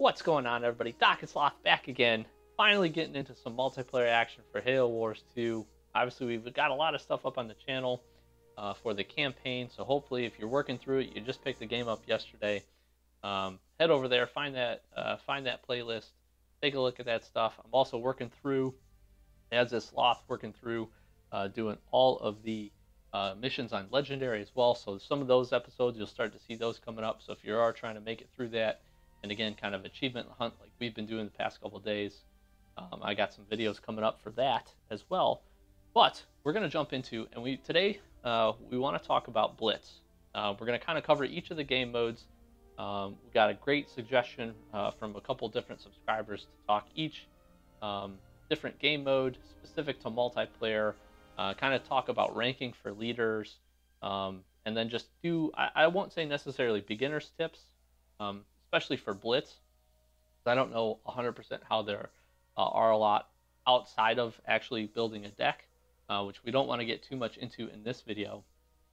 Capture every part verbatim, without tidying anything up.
What's going on, everybody? Doc is locked back again. Finally getting into some multiplayer action for Halo Wars two. Obviously, we've got a lot of stuff up on the channel uh, for the campaign. So hopefully, if you're working through it, you just picked the game up yesterday. Um, head over there, find that, uh, find that playlist, take a look at that stuff. I'm also working through, as this Sloth, working through uh, doing all of the uh, missions on Legendary as well. So some of those episodes, you'll start to see those coming up. So if you are trying to make it through that, and again, kind of achievement hunt like we've been doing the past couple of days. Um, I got some videos coming up for that as well. But we're going to jump into, and we today uh, we want to talk about Blitz. Uh, we're going to kind of cover each of the game modes. Um, we got a great suggestion uh, from a couple different subscribers to talk each um, different game mode specific to multiplayer. Uh, kind of talk about ranking for leaders, um, and then just do. I, I won't say necessarily beginners tips. Um, especially for Blitz, I don't know one hundred percent how there uh, are a lot outside of actually building a deck, uh, which we don't want to get too much into in this video,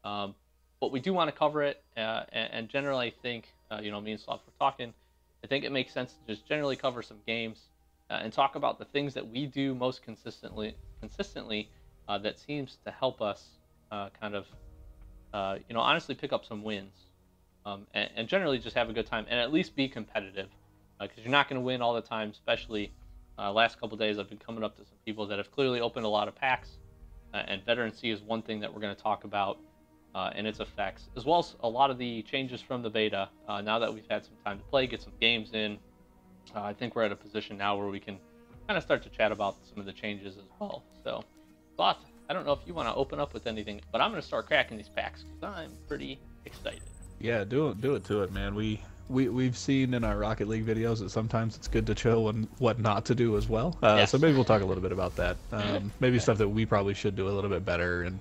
um, but we do want to cover it, uh, and, and generally I think, uh, you know, me and Sloth were talking, I think it makes sense to just generally cover some games uh, and talk about the things that we do most consistently, consistently uh, that seems to help us uh, kind of, uh, you know, honestly pick up some wins. Um, and, and generally just have a good time and at least be competitive, because uh, you're not going to win all the time, especially uh, last couple days I've been coming up to some people that have clearly opened a lot of packs, uh, and Veterancy is one thing that we're going to talk about uh, and its effects, as well as a lot of the changes from the beta. Uh, now that we've had some time to play, get some games in, uh, I think we're at a position now where we can kind of start to chat about some of the changes as well. So, Sloth, I don't know if you want to open up with anything, but I'm going to start cracking these packs because I'm pretty excited. Yeah, do it, do it to it, man. We, we, we've seen in our Rocket League videos that sometimes it's good to show and what not to do as well. Uh, yes. So maybe we'll talk a little bit about that. Um, maybe stuff that we probably should do a little bit better and,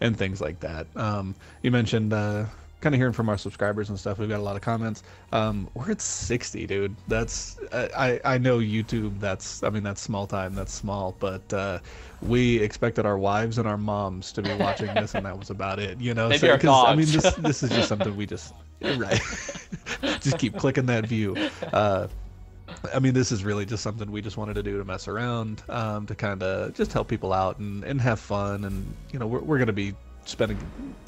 and things like that. Um, you mentioned uh, kind of hearing from our subscribers and stuff. We've got a lot of comments. Um, we're at sixty, dude. That's I, I know YouTube. That's I mean that's small time. That's small, but uh, we expected our wives and our moms to be watching this, and that was about it. You know, so, cause, I mean this this is just something we just right. Just keep clicking that view. Uh, I mean, this is really just something we just wanted to do to mess around, um, to kind of just help people out and and have fun, and you know we're we're gonna be spending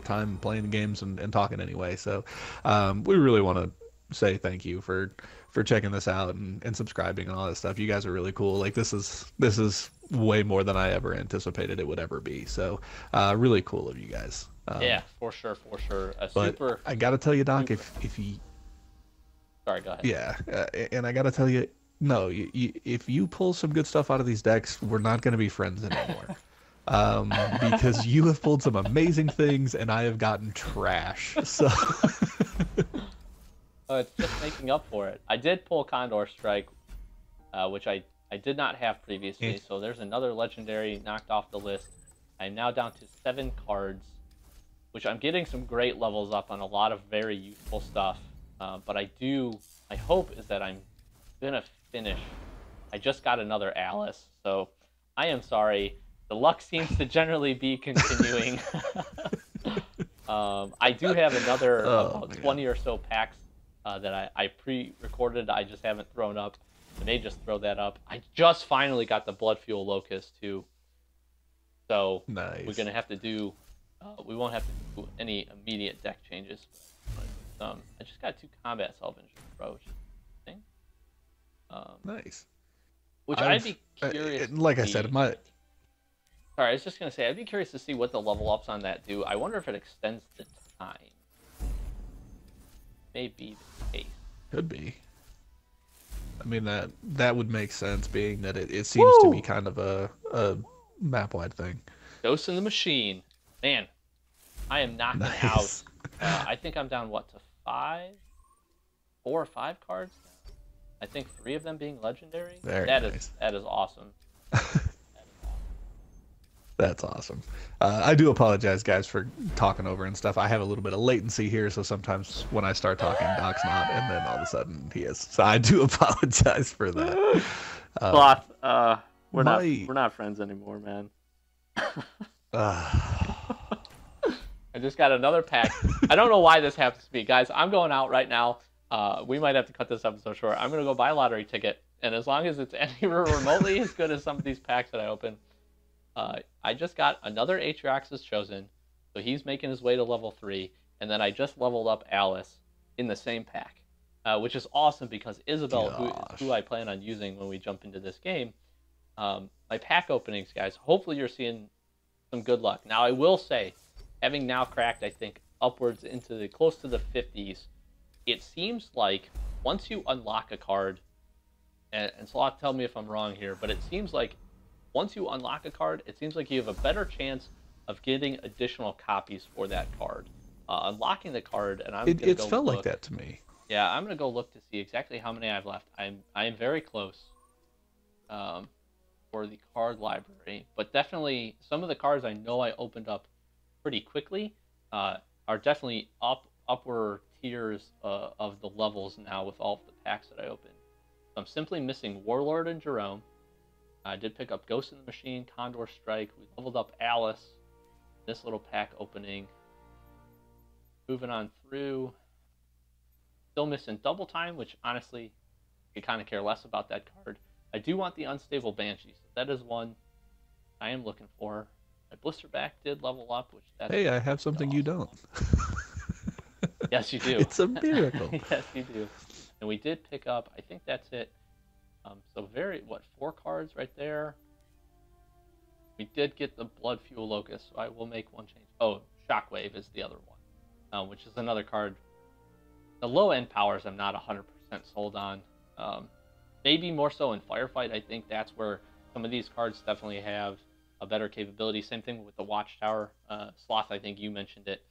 time playing games and, and talking anyway, so um we really want to say thank you for for checking this out and, and subscribing and all that stuff. You guys are really cool. Like this is this is way more than I ever anticipated it would ever be, so uh really cool of you guys. Um, yeah, for sure, for sure. A but super, I gotta tell you, Doc, super. if if you sorry go ahead yeah uh, and I gotta tell you, no you, you, if you pull some good stuff out of these decks, we're not going to be friends anymore. Um, because you have pulled some amazing things and I have gotten trash. So oh, it's just making up for it. I did pull Condor Strike, uh, which I, I did not have previously. Mm. So there's another legendary knocked off the list. I'm now down to seven cards, which I'm getting some great levels up on a lot of very useful stuff. Uh, but I do, my hope is that I'm going to finish. I just got another Alice. So I am sorry. The luck seems to generally be continuing. um, I do have another oh, about twenty or so packs uh, that I, I pre-recorded. I just haven't thrown up. I may just throw that up. I just finally got the Blood Fuel Locust too. So nice. We're going to have to do, uh, we won't have to do any immediate deck changes. But, um, I just got two combat salvage approach. Um, nice. Which I've, I'd be curious. Uh, like I said, my... All right, I was just going to say, I'd be curious to see what the level ups on that do. I wonder if it extends the time. Maybe the case. Could be. I mean, that that would make sense, being that it, it seems Woo! To be kind of a, a map-wide thing. Ghost in the Machine. Man, I am knocking nice. Out. Uh, I think I'm down, what, to five? Four or five cards? I think three of them being legendary. Very that nice. Is, that is awesome. That's awesome. Uh, I do apologize, guys, for talking over and stuff. I have a little bit of latency here, so sometimes when I start talking, Doc's not, and then all of a sudden he is. So I do apologize for that. Uh, Sloth, uh, we're my... not we're not friends anymore, man. uh... I just got another pack. I don't know why this happens to me, guys. I'm going out right now. Uh, we might have to cut this episode short. I'm going to go buy a lottery ticket, and as long as it's anywhere remotely as good as some of these packs that I open. Uh, I just got another Atriox is chosen, so he's making his way to level three, and then I just leveled up Alice in the same pack, uh, which is awesome because Isabel, who, is who I plan on using when we jump into this game. Um, my pack openings, guys, hopefully you're seeing some good luck. Now, I will say, having now cracked, I think, upwards into the close to the fifties, it seems like once you unlock a card, and, and Slot, tell me if I'm wrong here, but it seems like once you unlock a card, it seems like you have a better chance of getting additional copies for that card. Uh, unlocking the card, and I'm it, gonna it's go felt look. like that to me. Yeah, I'm gonna go look to see exactly how many I've left. I'm I am very close, um, for the card library, but definitely some of the cards I know I opened up pretty quickly uh, are definitely up upper tiers uh, of the levels now with all of the packs that I opened. So I'm simply missing Warlord and Jerome. I did pick up Ghost in the Machine, Condor Strike. We leveled up Alice. This little pack opening. Moving on through. Still missing Double Time, which honestly, I kind of care less about that card. I do want the Unstable Banshee, so that is one I am looking for. My Blisterback did level up, which that's Hey, I have something awesome. You don't. Yes, you do. It's a miracle. Yes, you do. And we did pick up, I think that's it. Um, so very, what, four cards right there. We did get the Blood Fuel Locust, so I will make one change. Oh, Shockwave is the other one, uh, which is another card. The low-end powers I'm not one hundred percent sold on. Um, maybe more so in Firefight. I think that's where some of these cards definitely have a better capability. Same thing with the Watchtower. Uh, Sloth, I think you mentioned it.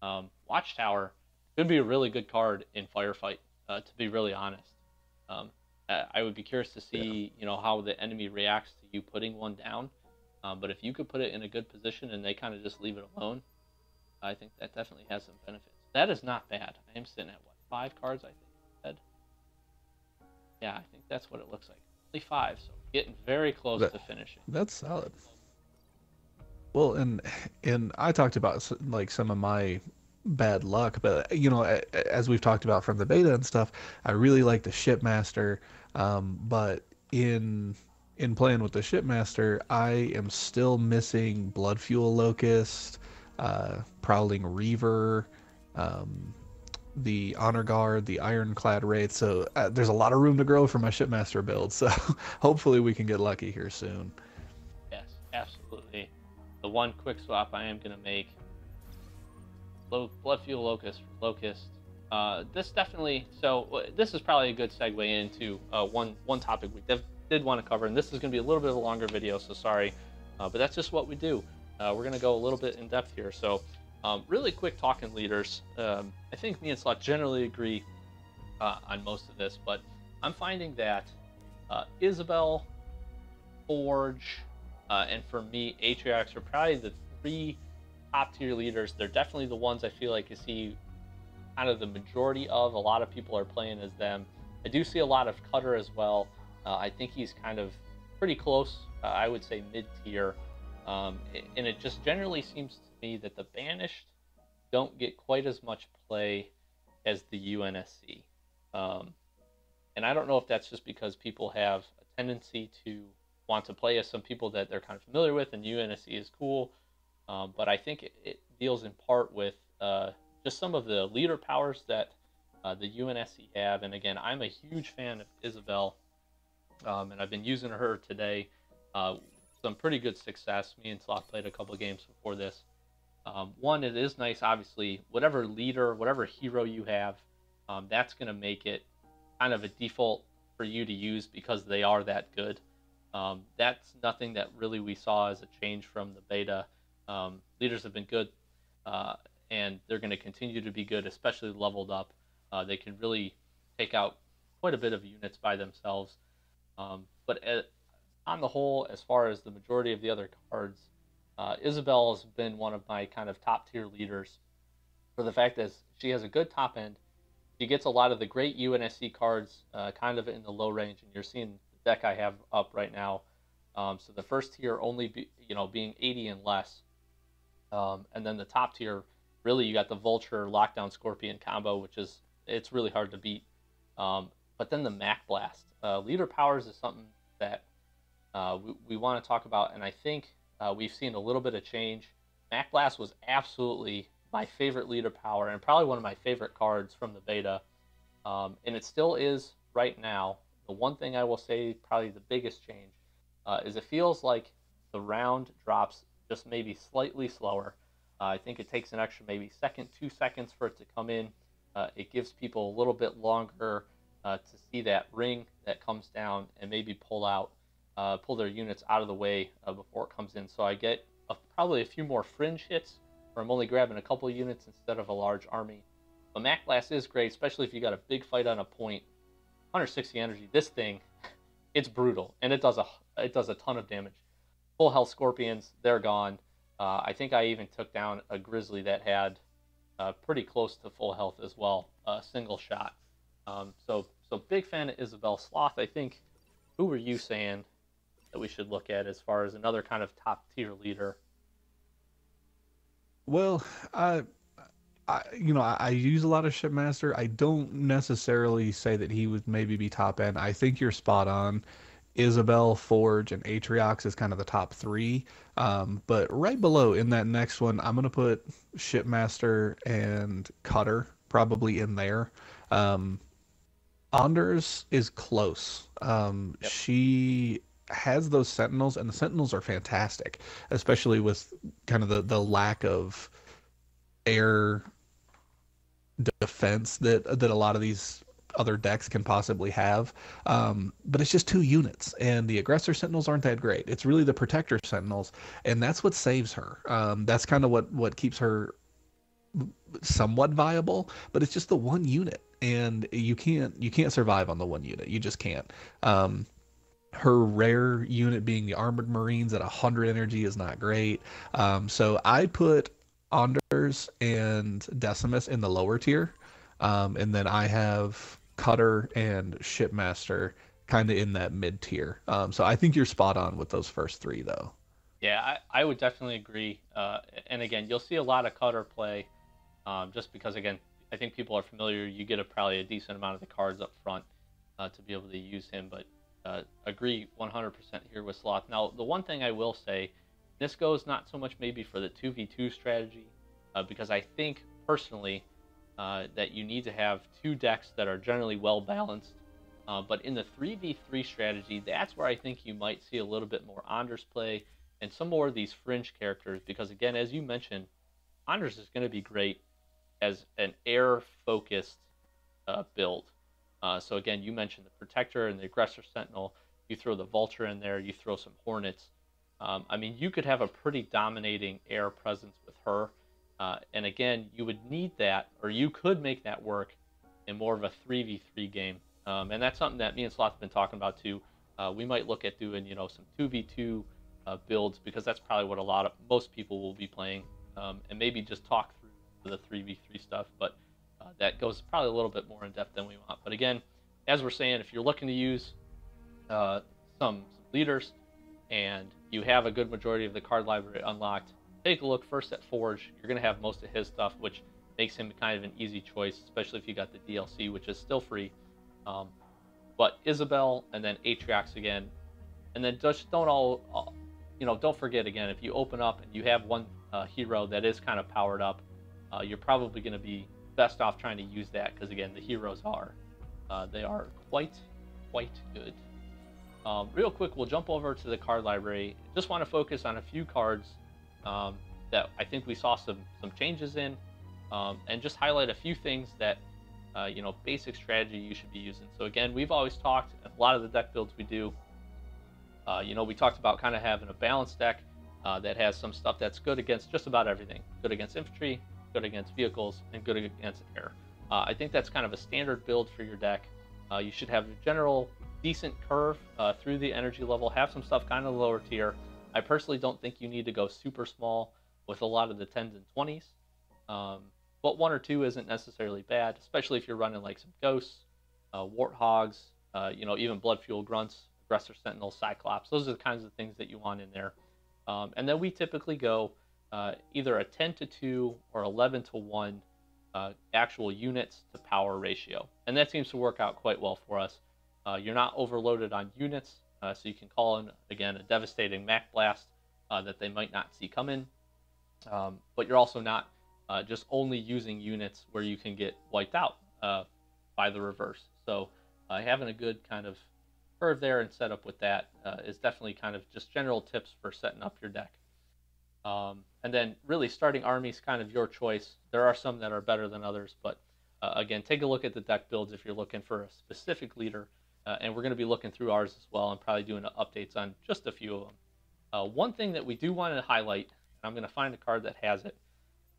Um, Watchtower could be a really good card in Firefight, uh, to be really honest. Um, I would be curious to see, yeah. you know, how the enemy reacts to you putting one down. Um, but if you could put it in a good position and they kind of just leave it alone, I think that definitely has some benefits. That is not bad. I am sitting at, what, five cards, I think. Yeah, I think that's what it looks like. Only five, so getting very close that, to finishing. That's solid. Well, and and I talked about, like, some of my bad luck, but you know, as we've talked about from the beta and stuff, I really like the Shipmaster, um but in in playing with the Shipmaster, I am still missing Blood Fuel Locust, uh Prowling Reaver, um the Honor Guard, the Ironclad Wraith, so uh, there's a lot of room to grow for my Shipmaster build, so hopefully we can get lucky here soon. Yes, absolutely. The one quick swap I am going to make, Blood Fuel Locust, Locust. Uh, this definitely, so this is probably a good segue into uh, one one topic we did, did want to cover, and this is going to be a little bit of a longer video, so sorry, uh, but that's just what we do. Uh, we're going to go a little bit in depth here. So um, really quick talking leaders. Um, I think me and Slot generally agree uh, on most of this, but I'm finding that uh, Isabel, Forge, uh, and for me, Atriox are probably the three top tier leaders. They're definitely the ones I feel like you see kind of the majority of. A lot of people are playing as them. I do see a lot of Cutter as well. Uh, I think he's kind of pretty close. Uh, I would say mid tier. Um, and it just generally seems to me that the Banished don't get quite as much play as the U N S C. Um, and I don't know if that's just because people have a tendency to want to play as some people that they're kind of familiar with, and U N S C is cool. Um, but I think it, it deals in part with uh, just some of the leader powers that uh, the U N S C have. And again, I'm a huge fan of Isabel, um, and I've been using her today. Uh, some pretty good success. Me and Sloth played a couple of games before this. Um, one, it is nice, obviously, whatever leader, whatever hero you have, um, that's going to make it kind of a default for you to use because they are that good. Um, that's nothing that really we saw as a change from the beta. Um, leaders have been good, uh, and they're going to continue to be good, especially leveled up. Uh, they can really take out quite a bit of units by themselves. Um, but uh, on the whole, as far as the majority of the other cards, uh, Isabel has been one of my kind of top-tier leaders for the fact that she has a good top end. She gets a lot of the great U N S C cards uh, kind of in the low range, and you're seeing the deck I have up right now. Um, so the first tier only be, you know, being eighty and less. Um, and then the top tier, really, you got the Vulture Lockdown Scorpion combo, which is, it's really hard to beat. Um, but then the Mac Blast. Uh, leader powers is something that uh, we, we want to talk about, and I think uh, we've seen a little bit of change. Mac Blast was absolutely my favorite leader power and probably one of my favorite cards from the beta, um, and it still is right now. The one thing I will say, probably the biggest change, uh, is it feels like the round drops just maybe slightly slower. Uh, I think it takes an extra maybe second, two seconds for it to come in. Uh, it gives people a little bit longer uh, to see that ring that comes down and maybe pull out, uh, pull their units out of the way uh, before it comes in. So I get a, probably a few more fringe hits where I'm only grabbing a couple units instead of a large army. But Mac Blast is great, especially if you got a big fight on a point. one hundred sixty energy. This thing, it's brutal, and it does a it does a ton of damage. Full health Scorpions, they're gone. Uh, I think I even took down a Grizzly that had uh, pretty close to full health as well, a uh, single shot. Um, so so big fan of Isabel. Sloth, I think, who were you saying that we should look at as far as another kind of top tier leader? Well, I. I, you know, I, I use a lot of Shipmaster. I don't necessarily say that he would maybe be top end. I think you're spot on. Isabel, Forge, and Atriox is kind of the top three. Um, but right below in that next one, I'm going to put Shipmaster and Cutter probably in there. Um, Anders is close. Um, yep. She has those Sentinels, and the Sentinels are fantastic, especially with kind of the, the lack of air defense that that a lot of these other decks can possibly have, um, but it's just two units, and the aggressor Sentinels aren't that great. It's really the protector Sentinels, and that's what saves her. Um, that's kind of what what keeps her somewhat viable, but it's just the one unit, and you can't you can't survive on the one unit. You just can't. Um, her rare unit being the Armored Marines at one hundred energy is not great. Um, so I put Anders and Decimus in the lower tier, um, and then I have Cutter and Shipmaster kind of in that mid tier. Um, so I think you're spot on with those first three, though. Yeah, I, I would definitely agree. Uh, and again, you'll see a lot of Cutter play, um, just because again, I think people are familiar. You get a probably a decent amount of the cards up front uh, to be able to use him. But uh, agree one hundred percent here with Sloth. Now, the one thing I will say. This goes not so much maybe for the two v two strategy, uh, because I think personally uh, that you need to have two decks that are generally well balanced. Uh, but in the three v three strategy, that's where I think you might see a little bit more Anders play and some more of these fringe characters. Because again, as you mentioned, Anders is going to be great as an air-focused uh, build. Uh, so again, you mentioned the Protector and the Aggressor Sentinel. You throw the Vulture in there. You throw some Hornets. Um, I mean, you could have a pretty dominating air presence with her. Uh, and again, you would need that, or you could make that work in more of a three v three game. Um, and that's something that me and Sloth have been talking about too. Uh, we might look at doing, you know, some two v two uh, builds, because that's probably what a lot of most people will be playing. Um, and maybe just talk through the three v three stuff, but uh, that goes probably a little bit more in depth than we want. But again, as we're saying, if you're looking to use uh, some, some leaders, and you have a good majority of the card library unlocked, take a look first at Forge. You're going to have most of his stuff, which makes him kind of an easy choice, especially if you got the D L C, which is still free. Um, but Isabel, and then Atriox again. And then just don't all, you know, don't forget again, if you open up and you have one uh, hero that is kind of powered up, uh, you're probably going to be best off trying to use that, because again, the heroes are, uh, they are quite, quite good. Um, real quick, we'll jump over to the card library. Just want to focus on a few cards um, that I think we saw some some changes in, um, and just highlight a few things that uh, you know, basic strategy you should be using. So again, we've always talked, a lot of the deck builds we do, uh, you know, we talked about kind of having a balanced deck uh, that has some stuff that's good against just about everything. Good against infantry, good against vehicles, and good against air. Uh, I think that's kind of a standard build for your deck. Uh, you should have a general decent curve uh, through the energy level, have some stuff kind of lower tier. I personally don't think you need to go super small with a lot of the tens and twenties, um, but one or two isn't necessarily bad, especially if you're running like some Ghosts, uh, Warthogs, uh, you know, even Blood Fuel Grunts, Aggressor Sentinels, Cyclops. Those are the kinds of things that you want in there. Um, and then we typically go uh, either a ten to two or eleven to one uh, actual units to power ratio. And that seems to work out quite well for us. Uh, you're not overloaded on units, uh, so you can call in, again, a devastating Mac Blast uh, that they might not see come in. Um, but you're also not uh, just only using units where you can get wiped out uh, by the reverse. So uh, having a good kind of curve there and setup with that uh, is definitely kind of just general tips for setting up your deck. Um, and then really starting armies, kind of your choice. There are some that are better than others, but uh, again, take a look at the deck builds if you're looking for a specific leader. Uh, and we're going to be looking through ours as well and probably doing updates on just a few of them. Uh, one thing that we do want to highlight, and I'm going to find a card that has it,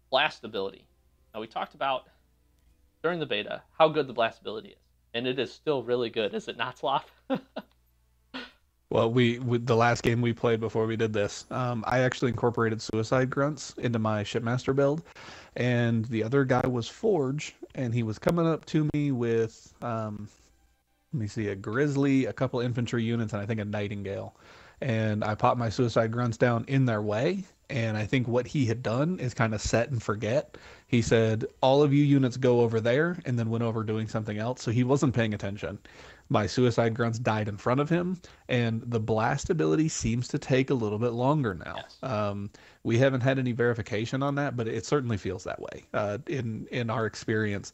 Blast ability. Now, we talked about during the beta how good the Blast ability is, and it is still really good. Is it not, Sloth? Well, we, with the last game we played before we did this, um, I actually incorporated Suicide Grunts into my Shipmaster build, and the other guy was Forge, and he was coming up to me with... Um, Let me see, a Grizzly, a couple infantry units, and I think a Nightingale. And I popped my Suicide Grunts down in their way, and I think what he had done is kind of set and forget. He said, all of you units go over there, and then went over doing something else, so he wasn't paying attention. My Suicide Grunts died in front of him, and the Blast ability seems to take a little bit longer now. Yes. Um, we haven't had any verification on that, but it certainly feels that way uh, in, in our experience.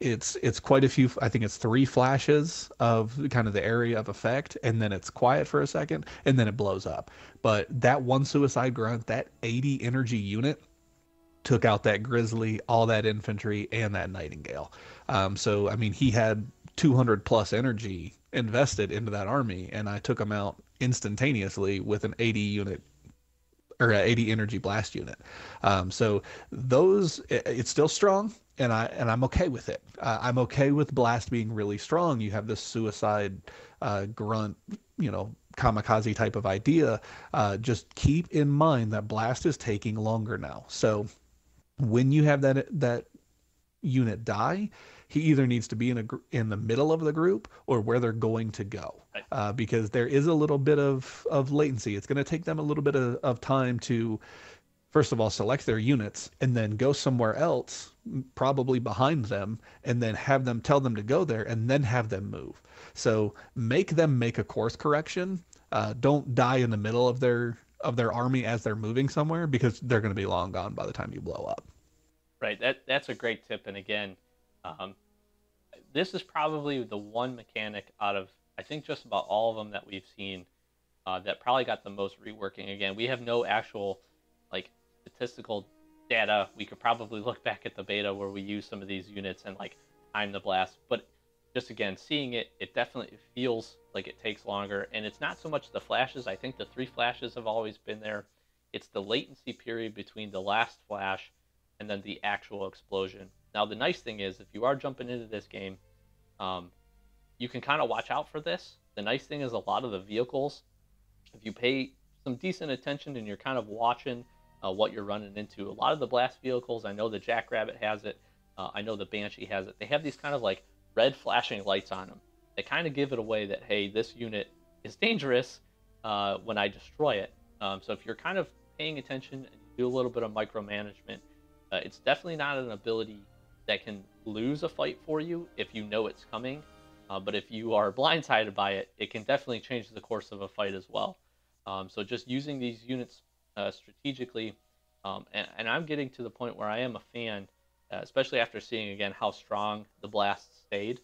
It's it's quite a few, I think it's three flashes of kind of the area of effect, and then it's quiet for a second, and then it blows up. But that one Suicide Grunt, that eighty energy unit, took out that Grizzly, all that infantry, and that Nightingale. Um, so, I mean, he had two hundred plus energy invested into that army, and I took him out instantaneously with an eighty unit, or an eighty energy blast unit. Um, so those, it, it's still strong. And, I, and I'm okay with it. Uh, I'm okay with Blast being really strong. You have this Suicide uh, Grunt, you know, kamikaze type of idea. Uh, just keep in mind that Blast is taking longer now. So when you have that that unit die, he either needs to be in, a, in the middle of the group or where they're going to go. Uh, because there is a little bit of, of latency. It's going to take them a little bit of, of time to... First of all, select their units and then go somewhere else, probably behind them, and then have them tell them to go there and then have them move. So make them make a course correction. Uh, don't die in the middle of their of their army as they're moving somewhere, because they're going to be long gone by the time you blow up. Right. That that's a great tip. And again, um, this is probably the one mechanic out of I think just about all of them that we've seen uh, that probably got the most reworking. Again, we have no actual like statistical data. We could probably look back at the beta where we use some of these units and like time the blast, but just again seeing it, it definitely feels like it takes longer. And it's not so much the flashes. I think the three flashes have always been there. It's the latency period between the last flash and then the actual explosion. Now the nice thing is, if you are jumping into this game, um, you can kind of watch out for this. The nice thing is, a lot of the vehicles, if you pay some decent attention and you're kind of watching Uh, what you're running into. A lot of the blast vehicles, I know the Jackrabbit has it, uh, I know the Banshee has it, they have these kind of like red flashing lights on them. They kind of give it away that, hey, this unit is dangerous uh, when I destroy it. Um, so if you're kind of paying attention and you do a little bit of micromanagement, uh, it's definitely not an ability that can lose a fight for you if you know it's coming. Uh, but if you are blindsided by it, it can definitely change the course of a fight as well. Um, so just using these units Uh, strategically, um, and, and I'm getting to the point where I am a fan, uh, especially after seeing again how strong the blast stayed.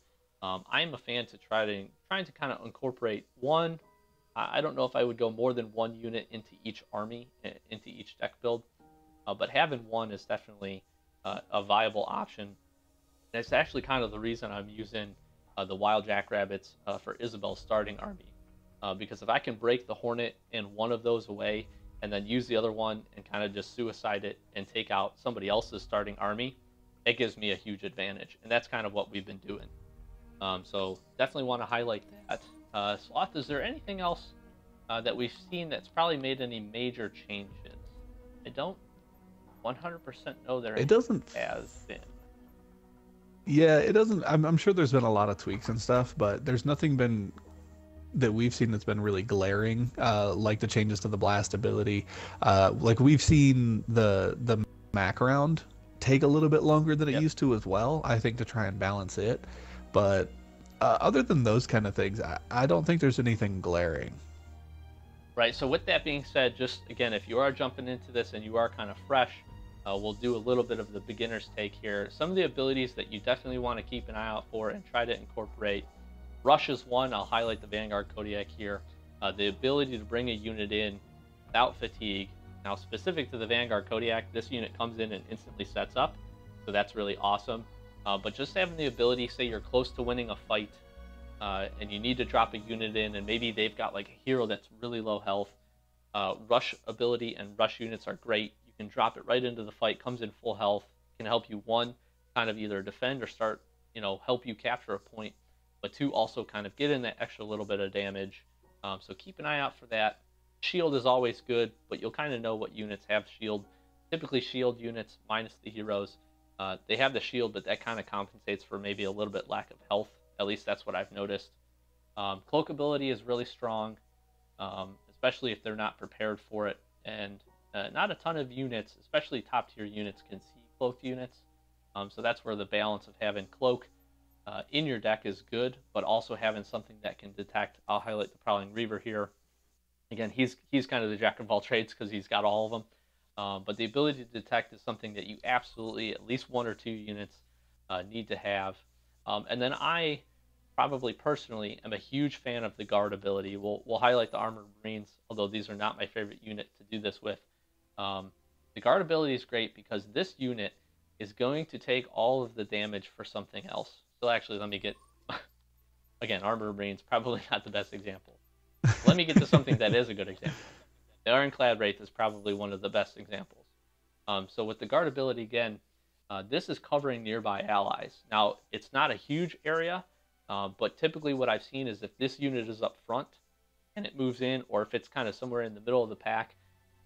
Um, I am a fan to try to trying to kind of incorporate one. I, I don't know if I would go more than one unit into each army, into each deck build, uh, but having one is definitely uh, a viable option. And it's actually kind of the reason I'm using uh, the Wild Jackrabbits uh, for Isabel's starting army, uh, because if I can break the Hornet and one of those away, and then use the other one and kind of just suicide it and take out somebody else's starting army, it gives me a huge advantage. And that's kind of what we've been doing. Um, so definitely want to highlight that. Uh, Sloth, is there anything else uh, that we've seen that's probably made any major changes? I don't one hundred percent know there it doesn't has been. Yeah, it doesn't. I'm, I'm sure there's been a lot of tweaks and stuff, but there's nothing been... that we've seen that's been really glaring, uh, like the changes to the blast ability. Uh, like we've seen the the Mac round take a little bit longer than it yep. used to as well, I think, to try and balance it. But uh, other than those kind of things, I, I don't think there's anything glaring. Right, so with that being said, just again, if you are jumping into this and you are kind of fresh, uh, we'll do a little bit of the beginner's take here. Some of the abilities that you definitely want to keep an eye out for and try to incorporate. Rush is one. I'll highlight the Vanguard Kodiak here. Uh, the ability to bring a unit in without fatigue. Now, specific to the Vanguard Kodiak, this unit comes in and instantly sets up, so that's really awesome. Uh, but just having the ability, say you're close to winning a fight, uh, and you need to drop a unit in, and maybe they've got like a hero that's really low health, uh, rush ability and rush units are great. You can drop it right into the fight, comes in full health, can help you, one, kind of either defend or start, you know, help you capture a point, but two, also kind of get in that extra little bit of damage. Um, so keep an eye out for that. Shield is always good, but you'll kind of know what units have shield. Typically shield units, minus the heroes, uh, they have the shield, but that kind of compensates for maybe a little bit lack of health. At least that's what I've noticed. Um, cloak ability is really strong, um, especially if they're not prepared for it. And uh, not a ton of units, especially top tier units, can see cloak units. Um, so that's where the balance of having cloak uh, in your deck is good, but also having something that can detect. I'll highlight the Prowling Reaver here. Again, he's he's kind of the jack of all trades because he's got all of them. Um, but the ability to detect is something that you absolutely, at least one or two units, uh, need to have. Um, and then I probably personally am a huge fan of the guard ability. We'll, we'll highlight the Armored Marines, although these are not my favorite unit to do this with. Um, the guard ability is great because this unit is going to take all of the damage for something else. So actually, let me get, again, Armored Marines, probably not the best example. Let me get to something that is a good example. The Ironclad Wraith is probably one of the best examples. Um, so with the guard ability, again, uh, this is covering nearby allies. Now, it's not a huge area, uh, but typically what I've seen is if this unit is up front and it moves in, or if it's kind of somewhere in the middle of the pack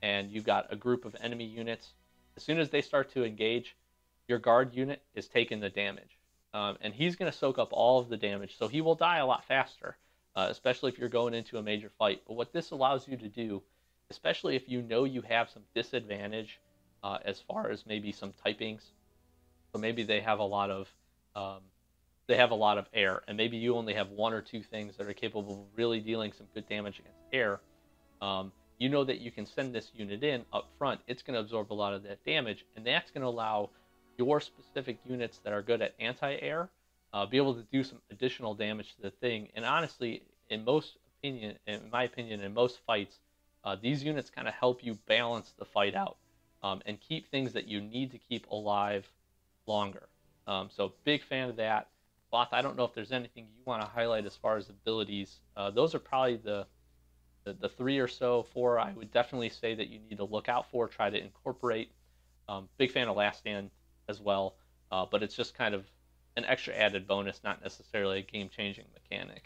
and you've got a group of enemy units, as soon as they start to engage, your guard unit is taking the damage. Um, and he's going to soak up all of the damage, so he will die a lot faster. Uh, especially if you're going into a major fight. But what this allows you to do, especially if you know you have some disadvantage uh, as far as maybe some typings, so maybe they have a lot of um, they have a lot of air, and maybe you only have one or two things that are capable of really dealing some good damage against air. Um, you know that you can send this unit in up front. It's going to absorb a lot of that damage, and that's going to allow your specific units that are good at anti-air Uh, be able to do some additional damage to the thing. And honestly, in most opinion, in my opinion, in most fights, uh, these units kind of help you balance the fight out um, and keep things that you need to keep alive longer. Um, so big fan of that. Both, I don't know if there's anything you want to highlight as far as abilities. Uh, those are probably the, the the three or so, four I would definitely say that you need to look out for, try to incorporate. Um, big fan of Last Stand as well, uh, but it's just kind of an extra added bonus, not necessarily a game-changing mechanic.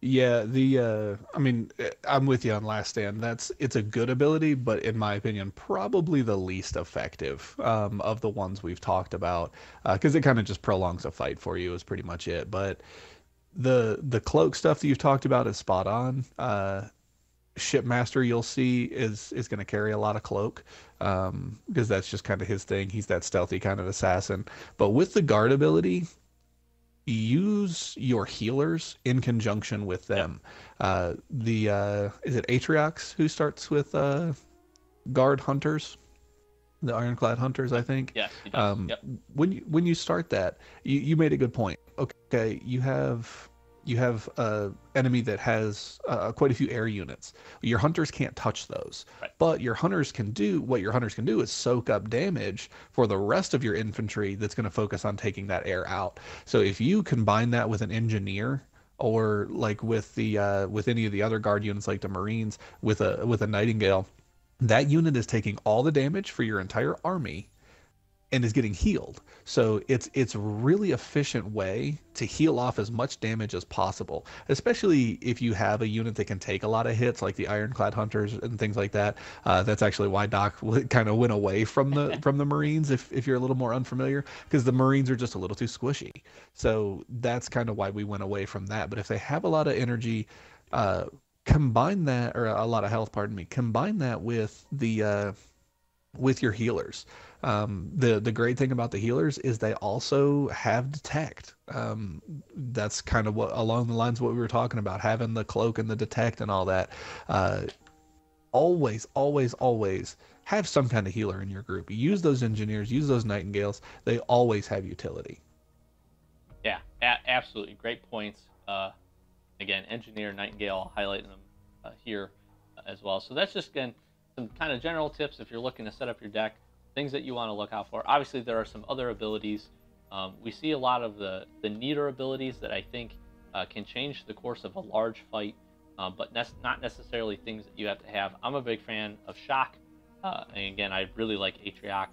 Yeah, the uh, I mean, I'm with you on Last Stand. That's it's a good ability, but in my opinion, probably the least effective um, of the ones we've talked about, because uh, it kind of just prolongs a fight for you. Is pretty much it. But the the cloak stuff that you've talked about is spot on. Uh, Shipmaster, you'll see, is is going to carry a lot of cloak um because that's just kind of his thing. He's that stealthy kind of assassin. But with the guard ability, use your healers in conjunction with them. uh the uh is it Atriox who starts with uh guard hunters, the Ironclad Hunters, I think? Yes. um yep. when you when you start that, you, you made a good point. Okay, you have You have an enemy that has uh, quite a few air units. Your hunters can't touch those, right. But your hunters can do what your hunters can do is soak up damage for the rest of your infantry that's going to focus on taking that air out. So if you combine that with an engineer, or like with the uh, with any of the other guard units, like the Marines, with a with a Nightingale, that unit is taking all the damage for your entire army and is getting healed. So it's it's a really efficient way to heal off as much damage as possible, especially if you have a unit that can take a lot of hits, like the Ironclad Hunters and things like that. Uh, that's actually why Doc kind of went away from the from the Marines, if, if you're a little more unfamiliar, because the Marines are just a little too squishy. So that's kind of why we went away from that. But if they have a lot of energy, uh, combine that, or a lot of health, pardon me, combine that with the... Uh, with your healers. Um, the, the great thing about the healers is they also have detect. Um, that's kind of what along the lines of what we were talking about, having the cloak and the detect and all that. Uh, always, always, always have some kind of healer in your group. Use those engineers, use those nightingales. They always have utility. Yeah, a- absolutely. Great points. Uh, again, engineer, nightingale, highlighting them uh, here uh, as well. So that's just, again, some kind of general tips if you're looking to set up your deck, things that you want to look out for. Obviously, there are some other abilities. Um, we see a lot of the, the neater abilities that I think uh, can change the course of a large fight, uh, but that's not necessarily things that you have to have. I'm a big fan of Shock, uh, and again, I really like Atriox,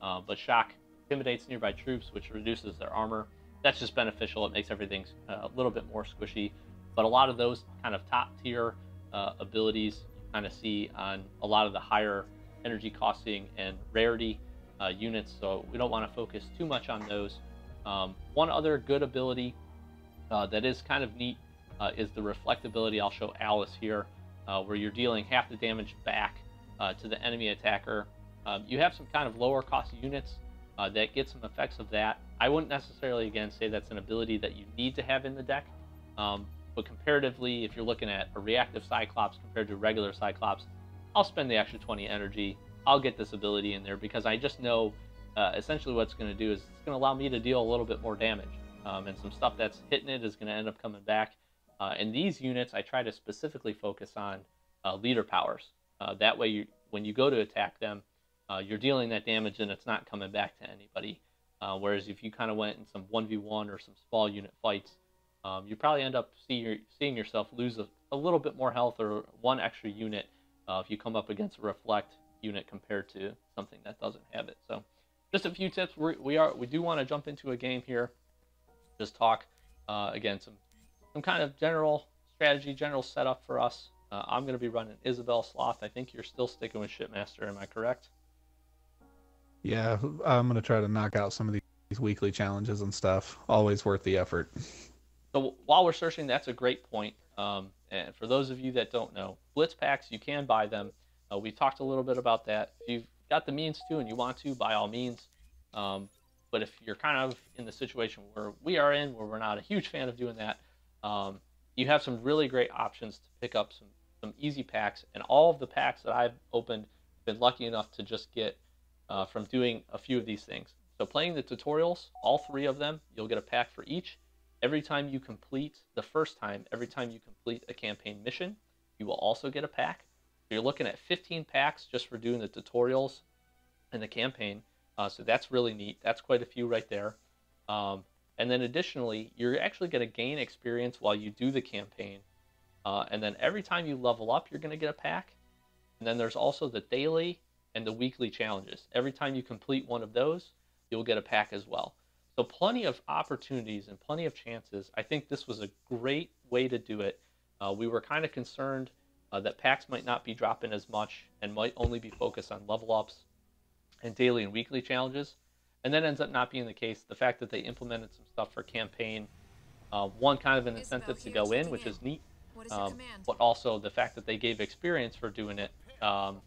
uh, but Shock intimidates nearby troops, which reduces their armor. That's just beneficial. It makes everything a little bit more squishy, but a lot of those kind of top-tier uh, abilities kind of see on a lot of the higher energy costing and rarity uh, units, so we don't want to focus too much on those. Um, one other good ability uh, that is kind of neat uh, is the reflectability. I'll show Alice here, uh, where you're dealing half the damage back uh, to the enemy attacker. Um, you have some kind of lower cost units uh, that get some effects of that. I wouldn't necessarily, again, say that's an ability that you need to have in the deck, um, but comparatively, if you're looking at a reactive Cyclops compared to regular Cyclops, I'll spend the extra twenty energy. I'll get this ability in there because I just know uh, essentially what it's going to do is it's going to allow me to deal a little bit more damage. Um, and some stuff that's hitting it is going to end up coming back. Uh, and these units, I try to specifically focus on uh, leader powers. Uh, that way, you, when you go to attack them, uh, you're dealing that damage and it's not coming back to anybody. Uh, whereas if you kind of went in some one v one or some small unit fights, Um, you probably end up see your, seeing yourself lose a, a little bit more health or one extra unit uh, if you come up against a reflect unit compared to something that doesn't have it. So just a few tips. We're, we are we do want to jump into a game here. Just talk, uh, again, some, some kind of general strategy, general setup for us. Uh, I'm going to be running Isabel Sloth. I think you're still sticking with Shipmaster. Am I correct? Yeah, I'm going to try to knock out some of these weekly challenges and stuff. Always worth the effort. So while we're searching, that's a great point. Um, and for those of you that don't know, Blitz packs, you can buy them. Uh, we talked a little bit about that. If you've got the means to and you want to, by all means. Um, but if you're kind of in the situation where we are in, where we're not a huge fan of doing that, um, you have some really great options to pick up some, some easy packs. And all of the packs that I've opened, been lucky enough to just get uh, from doing a few of these things. So playing the tutorials, all three of them, you'll get a pack for each. Every time you complete, the first time, every time you complete a campaign mission, you will also get a pack. So you're looking at fifteen packs just for doing the tutorials and the campaign. Uh, so that's really neat. That's quite a few right there. Um, and then additionally, you're actually going to gain experience while you do the campaign. Uh, and then every time you level up, you're going to get a pack. And then there's also the daily and the weekly challenges. Every time you complete one of those, you'll get a pack as well. So plenty of opportunities and plenty of chances. I think this was a great way to do it. Uh, we were kind of concerned uh, that packs might not be dropping as much and might only be focused on level ups and daily and weekly challenges. And that ends up not being the case. The fact that they implemented some stuff for campaign, uh, one kind of an incentive to go in, which is neat, um, but also the fact that they gave experience for doing it um,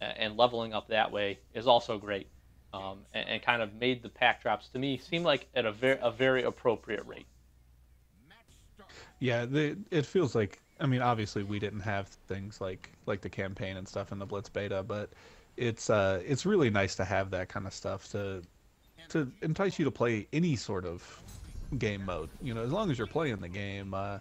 and leveling up that way is also great. Um, and, and kind of made the pack drops to me seem like at a very a very appropriate rate. Yeah, they, it feels like, I mean, obviously we didn't have things like like the campaign and stuff in the Blitz beta, but it's uh it's really nice to have that kind of stuff to to entice you to play any sort of game mode. You know, as long as you're playing the game, uh,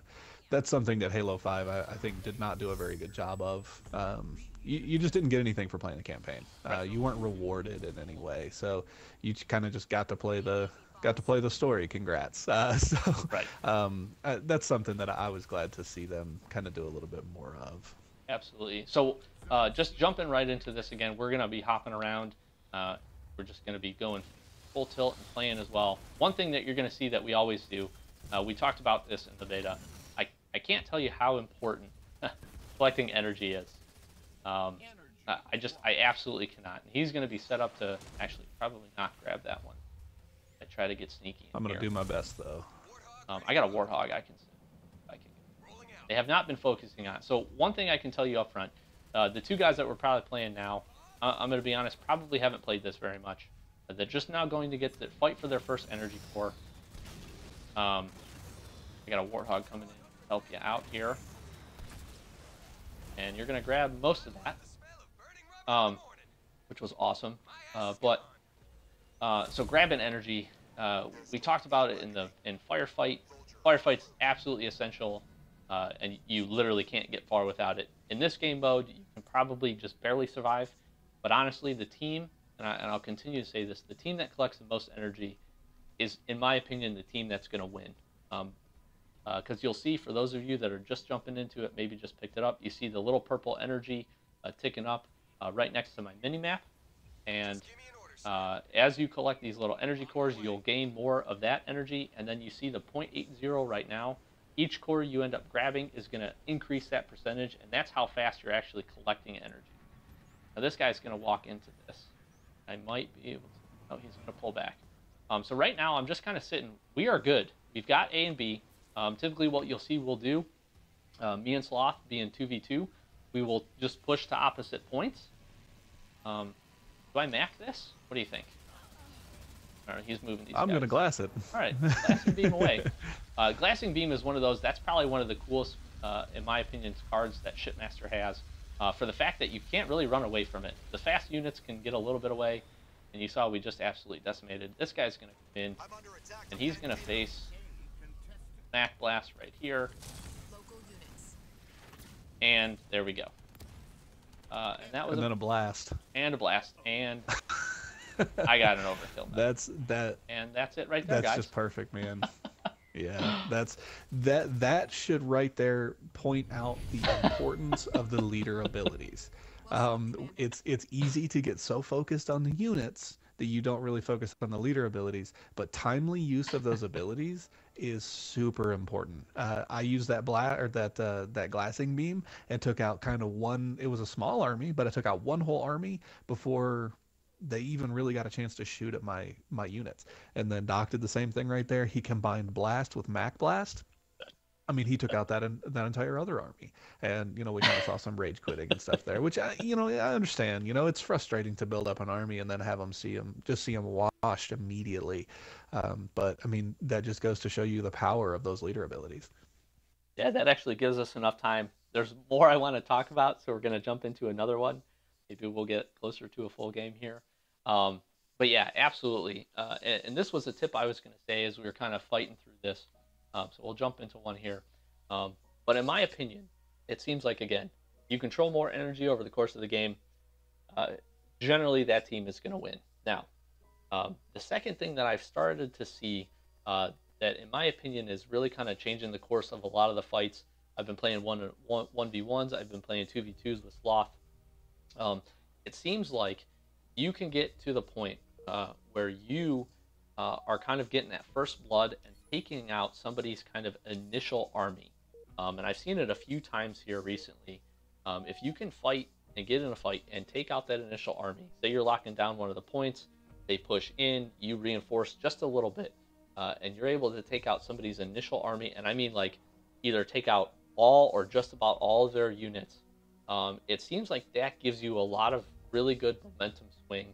that's something that Halo five I, I think did not do a very good job of. Um, You, you just didn't get anything for playing the campaign. Uh, you weren't rewarded in any way, so you kind of just got to play the got to play the story. Congrats! Uh, so right. um, uh, that's something that I was glad to see them kind of do a little bit more of. Absolutely. So uh, just jumping right into this again, we're gonna be hopping around. Uh, we're just gonna be going full tilt and playing as well. One thing that you're gonna see that we always do, uh, we talked about this in the beta. I I can't tell you how important collecting energy is. Um, I just, I absolutely cannot. And he's going to be set up to actually probably not grab that one. I try to get sneaky. I'm going to do my best though. Um, I got a Warthog I can, I can. They have not been focusing on. So one thing I can tell you up front, uh, the two guys that we're probably playing now, uh, I'm going to be honest, probably haven't played this very much. They're just now going to get to fight for their first energy core. Um, I got a Warthog coming in to help you out here. And you're going to grab most of that, um, which was awesome. Uh, but uh, so grab an energy. Uh, we talked about it in the in firefight. Firefight's absolutely essential, uh, and you literally can't get far without it. In this game mode, you can probably just barely survive. But honestly, the team, and, I, and I'll continue to say this, the team that collects the most energy is, in my opinion, the team that's going to win. Um, because uh, you'll see, for those of you that are just jumping into it, maybe just picked it up, you see the little purple energy uh, ticking up uh, right next to my mini-map. And uh, as you collect these little energy cores, you'll gain more of that energy. And then you see the zero point eight zero right now. Each core you end up grabbing is going to increase that percentage, and that's how fast you're actually collecting energy. Now this guy's going to walk into this. I might be able to... Oh, he's going to pull back. Um, so right now, I'm just kind of sitting. We are good. We've got A and B. Um, typically what you'll see we'll do, uh, me and Sloth being two v two, we will just push to opposite points. Um, do I mac this? What do you think? All right, he's moving these I'm going to glass it. All right, glassing beam away. Uh, glassing beam is one of those, that's probably one of the coolest, uh, in my opinion, cards that Shipmaster has, uh, for the fact that you can't really run away from it. The fast units can get a little bit away, and you saw we just absolutely decimated. This guy's going to come in, and he's going to face... Mac Blast right here, local units. And there we go. Uh, and that was and a, then a blast, and a blast, and I got an overkill. Now. That's that, and that's it right there, that's guys. That's just perfect, man. Yeah, that's that. That should right there point out the importance of the leader abilities. Um, it's it's easy to get so focused on the units that you don't really focus on the leader abilities, but timely use of those abilities is super important. Uh, I used that bla or that uh, that glassing beam and took out kind of one. It was a small army, but I took out one whole army before they even really got a chance to shoot at my my units. And then Doc did the same thing right there. He combined blast with Mac Blast. I mean, he took out that that entire other army, and you know we kind of saw some rage quitting and stuff there, which I, you know I understand. You know, it's frustrating to build up an army and then have them see them just see them washed immediately. Um, but I mean, that just goes to show you the power of those leader abilities. Yeah, that actually gives us enough time. There's more I want to talk about, so we're going to jump into another one. Maybe we'll get closer to a full game here. Um, but yeah, absolutely. Uh, and, and this was a tip I was going to say as we were kind of fighting through this. Um, so we'll jump into one here. Um, but in my opinion, it seems like, again, you control more energy over the course of the game. Uh, generally, that team is going to win. Now, um, the second thing that I've started to see uh, that, in my opinion, is really kind of changing the course of a lot of the fights. I've been playing one, one, 1v1s. I've been playing two v twos with Sloth. Um, it seems like you can get to the point uh, where you uh, are kind of getting that first blood and taking out somebody's kind of initial army. Um, and I've seen it a few times here recently. Um, if you can fight and get in a fight and take out that initial army, say you're locking down one of the points, they push in, you reinforce just a little bit, uh, and you're able to take out somebody's initial army. And I mean, like, either take out all or just about all of their units. Um, it seems like that gives you a lot of really good momentum swing.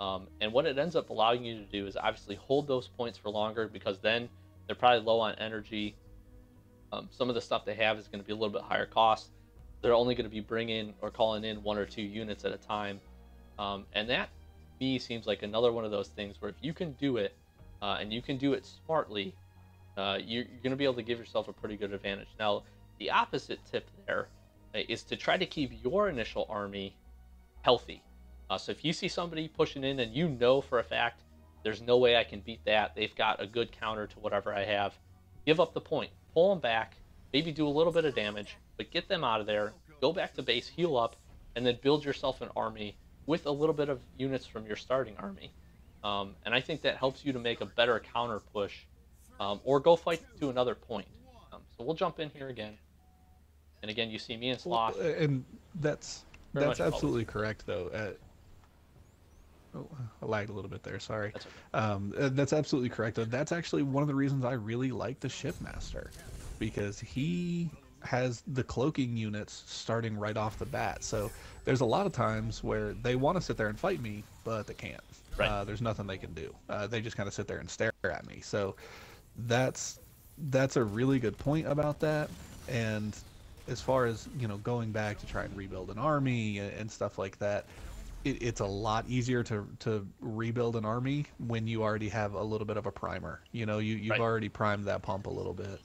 Um, and what it ends up allowing you to do is obviously hold those points for longer, because then they're probably low on energy. Um, some of the stuff they have is going to be a little bit higher cost. They're only going to be bringing or calling in one or two units at a time. Um, and that, to me, seems like another one of those things where if you can do it, uh, and you can do it smartly, uh, you're, you're going to be able to give yourself a pretty good advantage. Now, the opposite tip there is to try to keep your initial army healthy. Uh, so if you see somebody pushing in and you know for a fact there's no way I can beat that. They've got a good counter to whatever I have. Give up the point. Pull them back. Maybe do a little bit of damage, but get them out of there. Go back to base, heal up, and then build yourself an army with a little bit of units from your starting army. Um, and I think that helps you to make a better counter push, um, or go fight to another point. Um, so we'll jump in here again. And again, you see me and Sloth. Well, and that's, that's absolutely correct, though. Uh, Oh, I lagged a little bit there, sorry. That's, okay. um, that's absolutely correct. That's actually one of the reasons I really like the Shipmaster, because he has the cloaking units starting right off the bat. So there's a lot of times where they want to sit there and fight me, but they can't. Right. Uh, there's nothing they can do. Uh, they just kind of sit there and stare at me. So that's that's a really good point about that. And as far as, you know, going back to try and rebuild an army and stuff like that, it, it's a lot easier to to rebuild an army when you already have a little bit of a primer. You know, you, you've right. already primed that pump a little bit.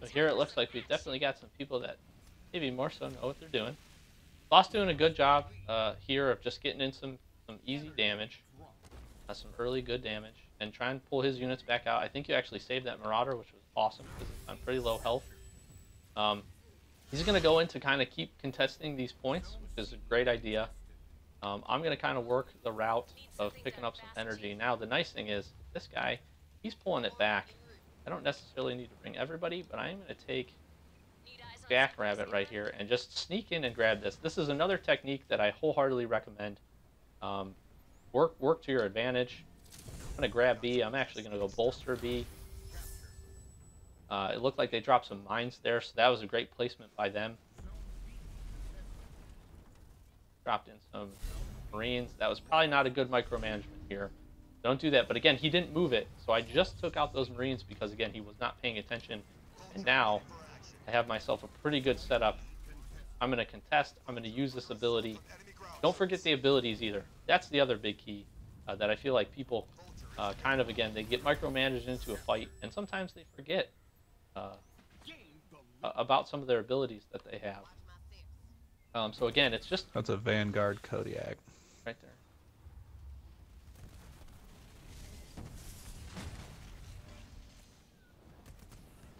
So here it looks like we definitely got some people that maybe more so know what they're doing. Boss doing a good job uh, here of just getting in some, some easy damage, uh, some early good damage, and try and pull his units back out. I think you actually saved that Marauder, which was awesome because it's on pretty low health. Um, he's going to go in to kind of keep contesting these points, which is a great idea. Um, I'm going to kind of work the route of picking up some energy. Now, the nice thing is, this guy, he's pulling it back. I don't necessarily need to bring everybody, but I'm going to take Jackrabbit right here and just sneak in and grab this. This is another technique that I wholeheartedly recommend. Um, work work to your advantage. I'm going to grab B. I'm actually going to go bolster B. Uh, it looked like they dropped some mines there, so that was a great placement by them. Dropped in some Marines. That was probably not a good micromanagement here. Don't do that. But again, he didn't move it, so I just took out those Marines because, again, he was not paying attention. And now I have myself a pretty good setup. I'm going to contest. I'm going to use this ability. Don't forget the abilities either. That's the other big key uh, that I feel like people uh, kind of, again, they get micromanaged into a fight, and sometimes they forget uh, about some of their abilities that they have. Um, so, again, it's just... That's a Vanguard Kodiak. Right there.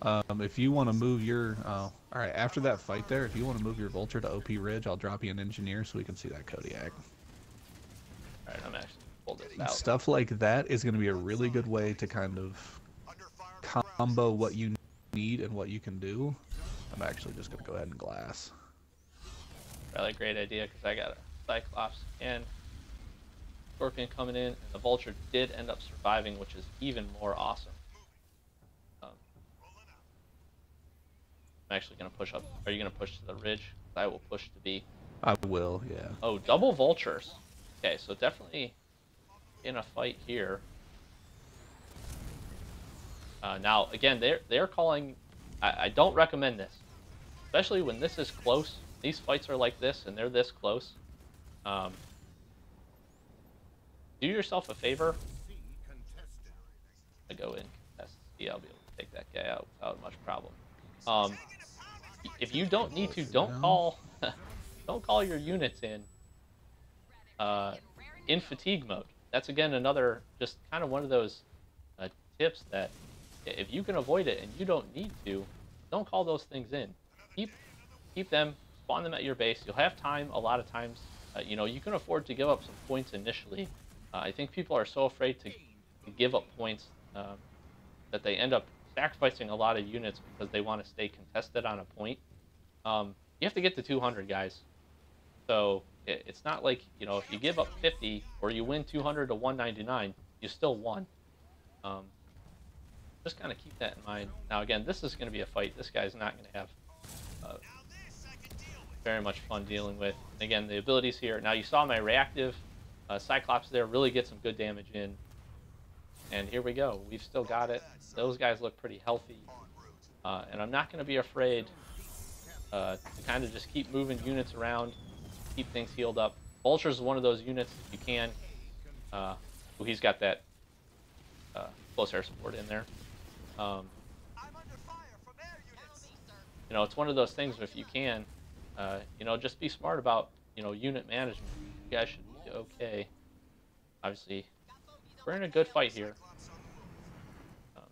Um, if you want to move your, uh, all right, after that fight there, if you want to move your Vulture to O P Ridge, I'll drop you an Engineer so we can see that Kodiak. All right, I'm actually pulled this out. Stuff like that is going to be a really good way to kind of combo what you need and what you can do. I'm actually just going to go ahead and glass. Probably a great idea because I got a Cyclops and Scorpion coming in, and the Vulture did end up surviving, which is even more awesome. I'm actually going to push up. Are you going to push to the ridge? I will push to B. I will, yeah. Oh, double Vultures. Okay, so definitely in a fight here. Uh, now, again, they're, they're calling... I, I don't recommend this. Especially when this is close. These fights are like this, and they're this close. Um, do yourself a favor. I go in. Yeah, I'll be able to take that guy out without much problem. Um, if you don't need to, don't call, don't call your units in, uh, in fatigue mode. That's again another, just kind of one of those uh, tips that if you can avoid it and you don't need to, don't call those things in. Keep, keep them, spawn them at your base. You'll have time. A lot of times, uh, you know, you can afford to give up some points initially. Uh, I think people are so afraid to give up points um, that they end up sacrificing a lot of units because they want to stay contested on a point. Um, you have to get to two hundred, guys. So it, it's not like, you know, if you give up fifty or you win two hundred to one ninety-nine, you still won. Um, just kind of keep that in mind. Now, again, this is going to be a fight. This guy's not going to have uh, very much fun dealing with. And again, the abilities here. Now, you saw my reactive uh, Cyclops there really get some good damage in. And here we go. We've still got it. Those guys look pretty healthy. Uh, and I'm not going to be afraid uh, to kind of just keep moving units around, keep things healed up. Vulture is one of those units if you can. Uh, oh, he's got that uh, close air support in there. Um, you know, it's one of those things if you can, uh, you know, just be smart about, you know, unit management. You guys should be okay. Obviously, we're in a good fight here. Um,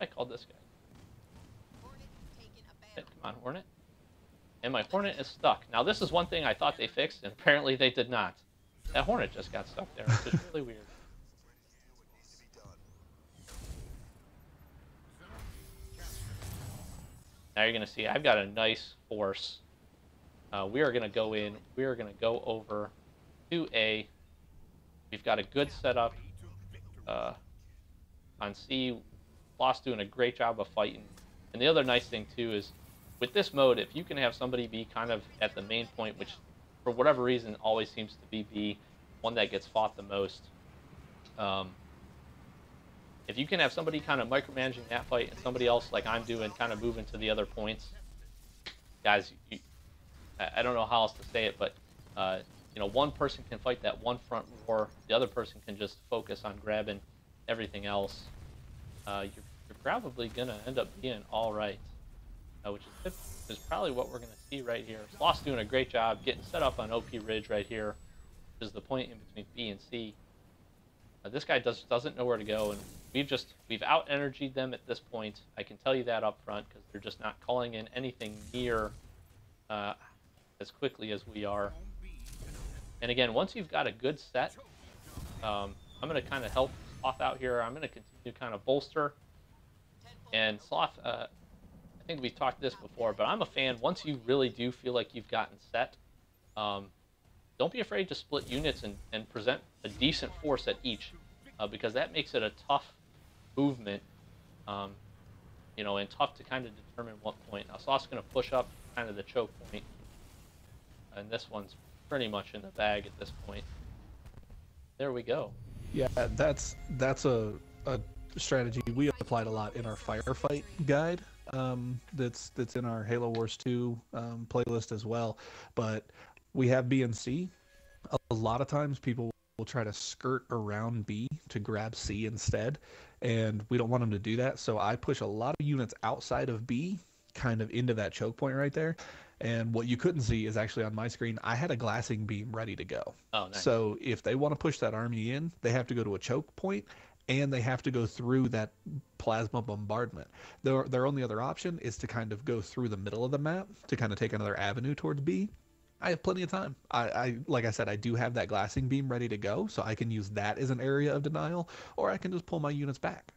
I called this guy. Come on, Hornet. And my Hornet is stuck. Now, this is one thing I thought they fixed, and apparently they did not. That Hornet just got stuck there, which is really weird. Now you're going to see I've got a nice force. Uh, we are going to go in. We are going to go over to A. We've got a good setup uh, on C. Boss doing a great job of fighting. And the other nice thing too is with this mode, if you can have somebody be kind of at the main point, which for whatever reason always seems to be the one that gets fought the most, um, if you can have somebody kind of micromanaging that fight and somebody else, like I'm doing, kind of moving to the other points, guys, you, I don't know how else to say it, but uh, you know, one person can fight that one front war, the other person can just focus on grabbing everything else. Uh, you're, you're probably gonna end up being all right, uh, which is, is probably what we're gonna see right here. Sloth's doing a great job getting set up on O P Ridge right here, which is the point in between B and C. Uh, this guy does doesn't know where to go, and we've just we've out energied them at this point. I can tell you that up front because they're just not calling in anything near uh, as quickly as we are. And again, once you've got a good set, um, I'm gonna kind of help Sloth out here. I'm gonna continue kind of bolster, and Sloth. Uh, I think we've talked this before, but I'm a fan. Once you really do feel like you've gotten set, um, don't be afraid to split units and, and present a decent force at each, uh, because that makes it a tough movement, um, you know, and tough to kind of determine what point. Now, Sloth's going to push up kind of the choke point, and this one's pretty much in the bag at this point. There we go. Yeah, that's that's a, a strategy we applied a lot in our firefight guide. Um, that's that's in our Halo Wars two um, playlist as well, but we have B and C. A lot of times people will try to skirt around B to grab C instead, and we don't want them to do that. So I push a lot of units outside of B, kind of into that choke point right there. And what you couldn't see is actually on my screen, I had a glassing beam ready to go. Oh, nice. So if they want to push that army in, they have to go to a choke point, and they have to go through that plasma bombardment. Their, their only other option is to kind of go through the middle of the map to kind of take another avenue towards B. I have plenty of time. I, I like I said, I do have that glassing beam ready to go, so I can use that as an area of denial, or I can just pull my units back.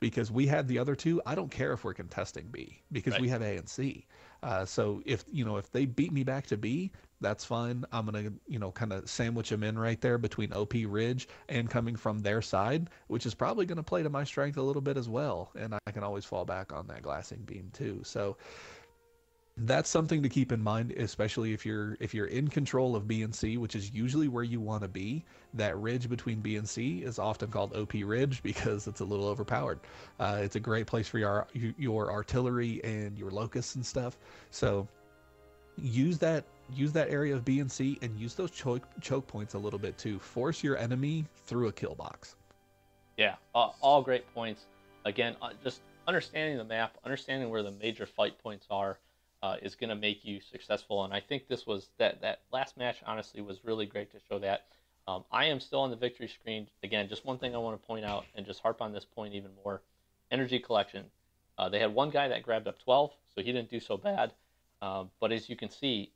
Because we had the other two, I don't care if we're contesting B, because right. we have A and C. Uh, so if, you know, if they beat me back to B, that's fine. I'm going to, you know, kind of sandwich them in right there between O P Ridge and coming from their side, which is probably going to play to my strength a little bit as well. And I can always fall back on that glassing beam too. So that's something to keep in mind, especially if you're if you're in control of B and C, which is usually where you want to be. That ridge between B and C is often called O P Ridge because it's a little overpowered. Uh, it's a great place for your your artillery and your locusts and stuff. So use that use that area of B and C, and use those choke choke points a little bit to force your enemy through a kill box. Yeah, uh, all great points. Again, uh, just understanding the map, understanding where the major fight points are. Uh, is going to make you successful, and I think this was that that last match honestly was really great to show that. um, I am still on the victory screen again. Just one thing I want to point out and just harp on this point even more: energy collection. Uh, they had one guy that grabbed up twelve, so he didn't do so bad, um, but as you can see,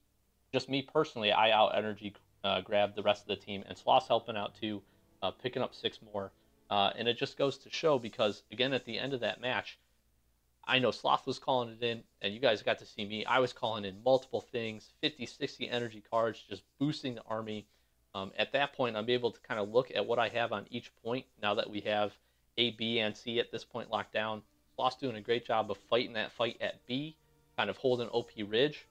just me personally, I out energy uh, grabbed the rest of the team, and Sloth's helping out too, uh, picking up six more, uh, and it just goes to show, because again, at the end of that match, I know Sloth was calling it in, and you guys got to see me. I was calling in multiple things, fifty, sixty energy cards, just boosting the army. Um, at that point, I'm able to kind of look at what I have on each point now that we have A, B, and C at this point locked down. Sloth's doing a great job of fighting that fight at B, kind of holding O P Ridge.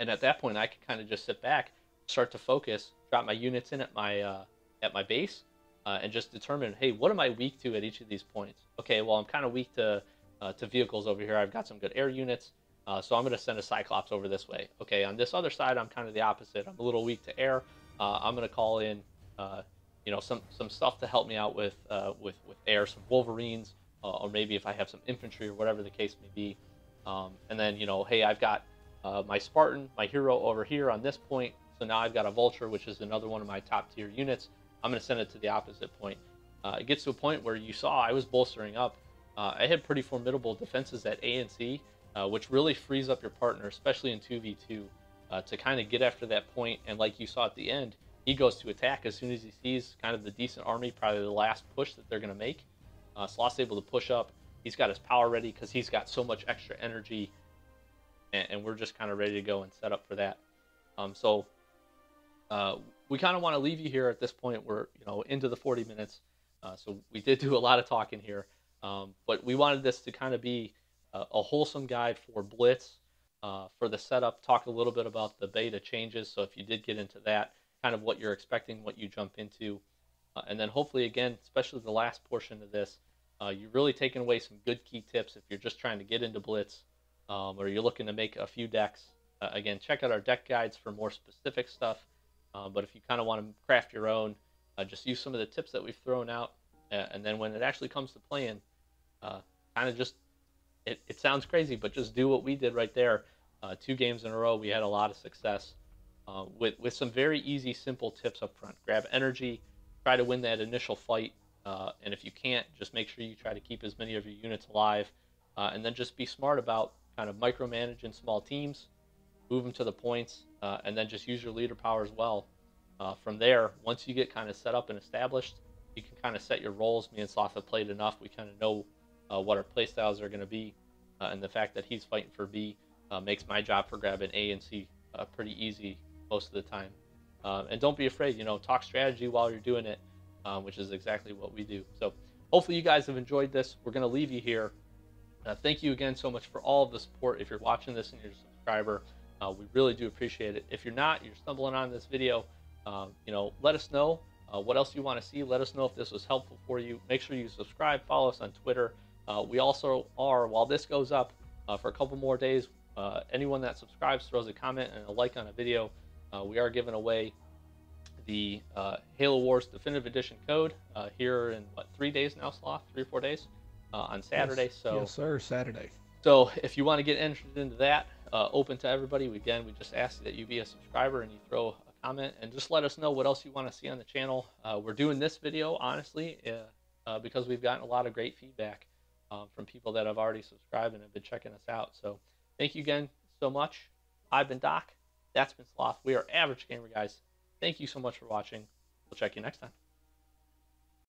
And at that point, I could kind of just sit back, start to focus, drop my units in at my, uh, at my base, uh, and just determine, hey, what am I weak to at each of these points? Okay, well, I'm kind of weak to... Uh, to vehicles over here. I've got some good air units, uh, so I'm going to send a Cyclops over this way. Okay, on this other side, I'm kind of the opposite. I'm a little weak to air. Uh, I'm going to call in, uh, you know, some some stuff to help me out with uh, with with air, some Wolverines, uh, or maybe if I have some infantry or whatever the case may be. Um, and then, you know, hey, I've got uh, my Spartan, my hero over here on this point. So now I've got a Vulture, which is another one of my top tier units. I'm going to send it to the opposite point. Uh, it gets to a point where you saw I was bolstering up. Uh, I had pretty formidable defenses at A and C, uh, which really frees up your partner, especially in two v two, uh, to kind of get after that point. And like you saw at the end, he goes to attack as soon as he sees kind of the decent army, probably the last push that they're going to make. Uh, Sloth's able to push up. He's got his power ready because he's got so much extra energy, and, and we're just kind of ready to go and set up for that. Um, so uh, we kind of want to leave you here at this point. We're, you know, into the forty minutes, uh, so we did do a lot of talking here. Um, but we wanted this to kind of be uh, a wholesome guide for Blitz, uh, for the setup. Talked a little bit about the beta changes, so if you did get into that, kind of what you're expecting, what you jump into. Uh, and then hopefully, again, especially the last portion of this, uh, you're really taking away some good key tips if you're just trying to get into Blitz, um, or you're looking to make a few decks. Uh, again, check out our deck guides for more specific stuff. Uh, but if you kind of want to craft your own, uh, just use some of the tips that we've thrown out. Uh, and then when it actually comes to playing, uh, kind of just, it, it sounds crazy, but just do what we did right there. Uh, two games in a row, we had a lot of success uh, with, with some very easy, simple tips up front. Grab energy, try to win that initial fight. Uh, and if you can't, just make sure you try to keep as many of your units alive. Uh, and then just be smart about kind of micromanaging small teams, move them to the points, uh, and then just use your leader power as well. Uh, from there, once you get kind of set up and established, you can kind of set your roles. Me and Sloth have played enough. We kind of know uh, what our play styles are going to be. Uh, and the fact that he's fighting for B uh, makes my job for grabbing A and C uh, pretty easy most of the time. Uh, and don't be afraid, you know, talk strategy while you're doing it, uh, which is exactly what we do. So hopefully you guys have enjoyed this. We're going to leave you here. Uh, thank you again so much for all of the support. If you're watching this and you're a subscriber, Uh, we really do appreciate it. If you're not, you're stumbling on this video, um, you know, let us know uh, what else you want to see. Let us know if this was helpful for you. Make sure you subscribe, follow us on Twitter. Uh, we also are, while this goes up uh, for a couple more days, uh, anyone that subscribes, throws a comment and a like on a video, uh, we are giving away the uh, Halo Wars Definitive Edition code uh, here in, what, three days now, Sloth? Three or four days uh, on Saturday. Yes, so, yes, sir, Saturday. So if you want to get interested into that, Uh, open to everybody. Again, we just ask that you be a subscriber and you throw a comment and just let us know what else you want to see on the channel. Uh, we're doing this video, honestly, uh, uh, because we've gotten a lot of great feedback um, from people that have already subscribed and have been checking us out. So thank you again so much. I've been Doc. That's been Sloth. We are Average Gamer Guys. Thank you so much for watching. We'll check you next time.